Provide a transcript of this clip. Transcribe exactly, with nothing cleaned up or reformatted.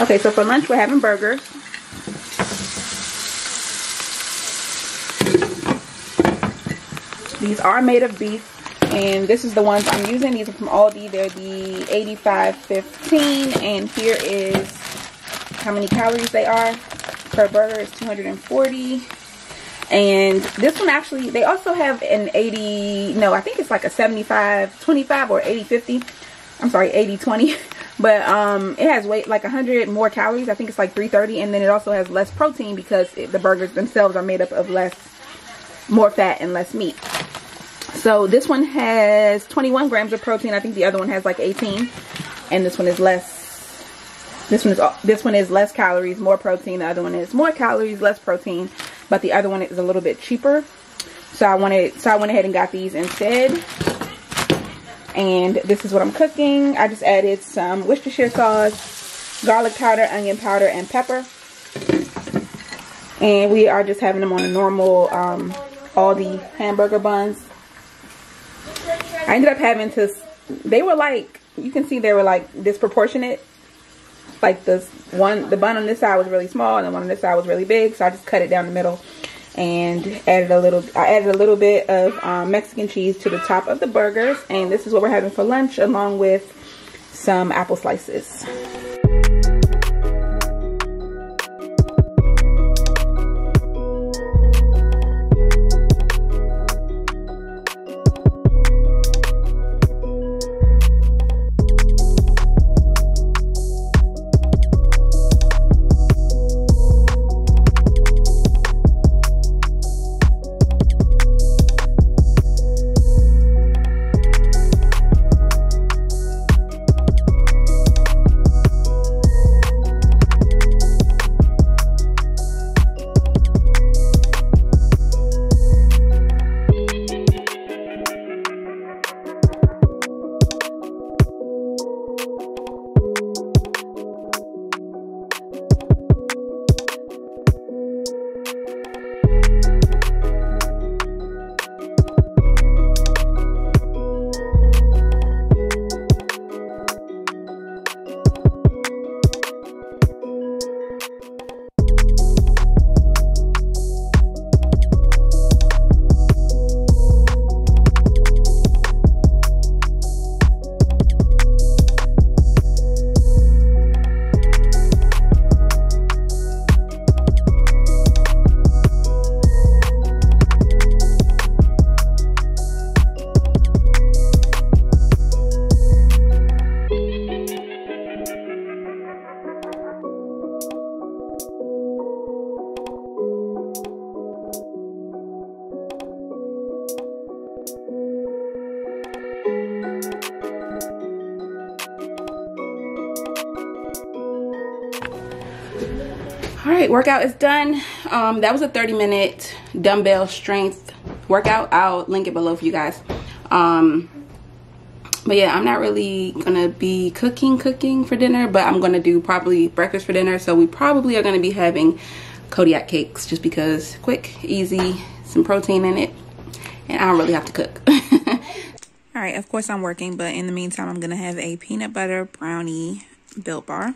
Okay, so for lunch we're having burgers. These are made of beef, and this is the ones I'm using. These are from Aldi. They're the eighty-five fifteen, and here is how many calories they are. Per burger is two hundred forty. And this one, actually, they also have an eighty, no, I think it's like a seventy-five twenty-five or eighty fifty. I'm sorry, eighty twenty. But um, it has weight like one hundred more calories. I think it's like three thirty. And then it also has less protein because it, the burgers themselves are made up of less, more fat and less meat. So this one has twenty-one grams of protein. I think the other one has like eighteen. And this one is less. This one is this one is less calories, more protein. The other one is more calories, less protein. But the other one is a little bit cheaper, so I wanted, so I went ahead and got these instead. And this is what I'm cooking. I just added some Worcestershire sauce, garlic powder, onion powder, and pepper. And we are just having them on a normal um, Aldi hamburger buns. I ended up having to. They were like, you can see they were like disproportionate. Like this one, the bun on this side was really small and the one on this side was really big, so I just cut it down the middle and added a little I added a little bit of um, Mexican cheese to the top of the burgers. And this is what we're having for lunch, along with some apple slices. Alright, workout is done. Um, that was a thirty minute dumbbell strength workout. I'll link it below for you guys. Um, but yeah, I'm not really gonna be cooking cooking for dinner, but I'm gonna do probably breakfast for dinner. So we probably are gonna be having Kodiak cakes, just because quick, easy, some protein in it, and I don't really have to cook. Alright, of course I'm working, but in the meantime I'm gonna have a peanut butter brownie Built Bar.